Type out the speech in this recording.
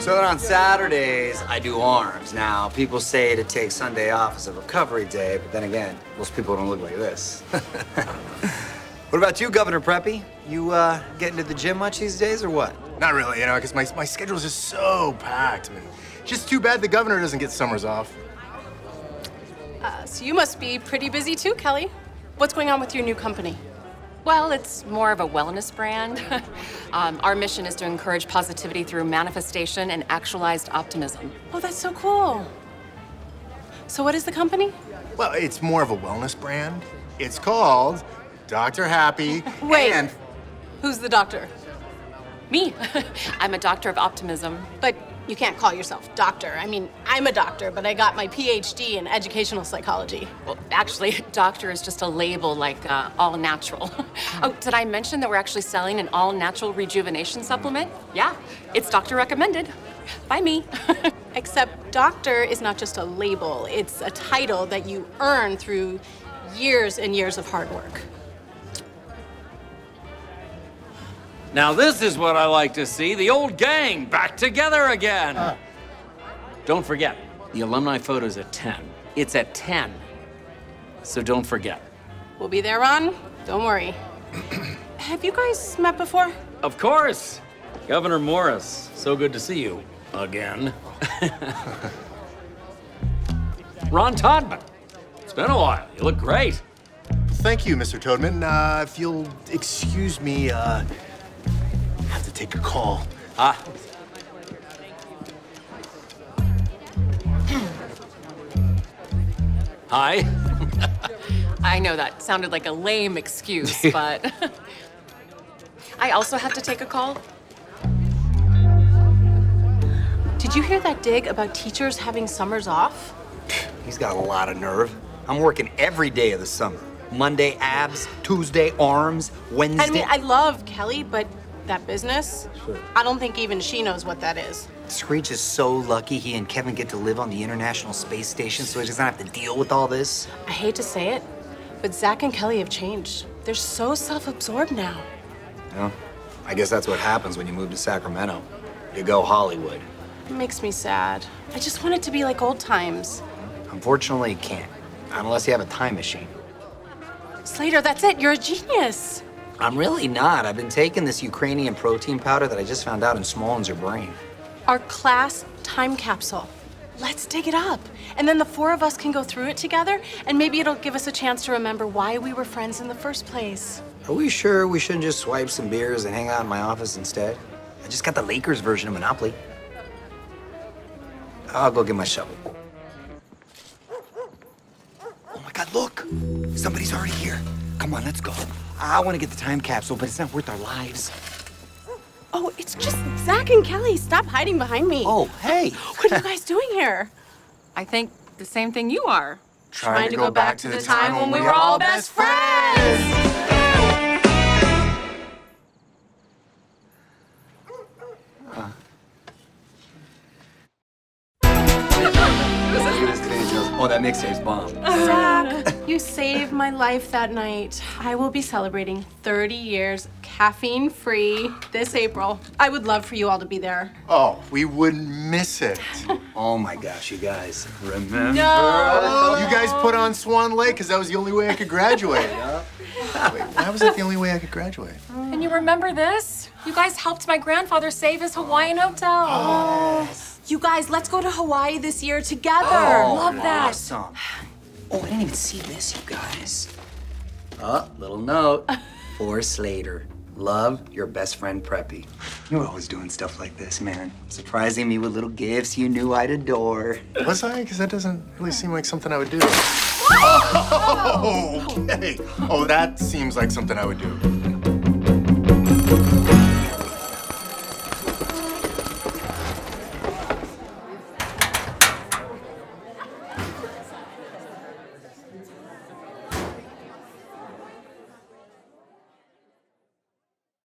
So then on Saturdays, I do arms. Now, people say to take Sunday off as a recovery day, but then again, most people don't look like this. What about you, Governor Preppy? You getting to the gym much these days or what? Not really, you know, because my schedule's just so packed, man. Just too bad the governor doesn't get summers off. So you must be pretty busy too, Kelly. What's going on with your new company? Well, it's more of a wellness brand. Our mission is to encourage positivity through manifestation and actualized optimism. Oh, that's so cool. So what is the company? Well, it's more of a wellness brand. It's called Dr. Happy. Wait, and... who's the doctor? Me. I'm a doctor of optimism. But you can't call yourself doctor. I mean, I'm a doctor, but I got my PhD in educational psychology. Well, actually, doctor is just a label like all natural. Oh, did I mention that we're actually selling an all natural rejuvenation supplement? Yeah, it's doctor recommended by me. Except doctor is not just a label. It's a title that you earn through years and years of hard work. Now this is what I like to see, the old gang back together again. Don't forget, the alumni photo's at 10. It's at 10, so don't forget. We'll be there, Ron. Don't worry. Have you guys met before? Of course. Governor Morris, so good to see you again. Ron Todman, it's been a while. You look great. Thank you, Mr. Todman. If you'll excuse me, have to take a call. Hi. I know that sounded like a lame excuse, but I also have to take a call. Did you hear that dig about teachers having summers off? He's got a lot of nerve. I'm working every day of the summer. Monday abs, Tuesday arms, Wednesday. I mean, I love Kelly, but that business? Sure. I don't think even she knows what that is. Screech is so lucky he and Kevin get to live on the International Space Station so he doesn't have to deal with all this. I hate to say it, but Zack and Kelly have changed. They're so self-absorbed now. Yeah, I guess that's what happens when you move to Sacramento. You go Hollywood. It makes me sad. I just want it to be like old times. Unfortunately, it can't, unless you have a time machine. Slater, that's it. You're a genius. I'm really not. I've been taking this Ukrainian protein powder that I just found out ensmallens your brain. Our class time capsule. Let's dig it up. And then the four of us can go through it together, and maybe it'll give us a chance to remember why we were friends in the first place. Are we sure we shouldn't just swipe some beers and hang out in my office instead? I just got the Lakers version of Monopoly. I'll go get my shovel. Oh my God, look. Somebody's already here. Come on, let's go. I want to get the time capsule, but it's not worth our lives. Oh, it's just Zack and Kelly. Stop hiding behind me. Oh, hey. What are you guys doing here? I think the same thing you are. Trying to go back to the time when we were all best friends. Oh, that mixtape's bomb. Zack, you saved my life that night. I will be celebrating 30 years caffeine-free this April. I would love for you all to be there. Oh, we wouldn't miss it. Oh my gosh, you guys. Remember? No. You guys put on Swan Lake because that was the only way I could graduate. Yeah. Wait, why was that the only way I could graduate? And you remember this? You guys helped my grandfather save his Hawaiian hotel. Oh. Yes. You guys, let's go to Hawaii this year together. Oh, love that. Awesome. Oh, I didn't even see this, you guys. Little note for Slater. Love, your best friend, Preppy. You were always doing stuff like this, man. Surprising me with little gifts you knew I'd adore. Was I? Because that doesn't really seem like something I would do. Oh, okay. Oh, that seems like something I would do.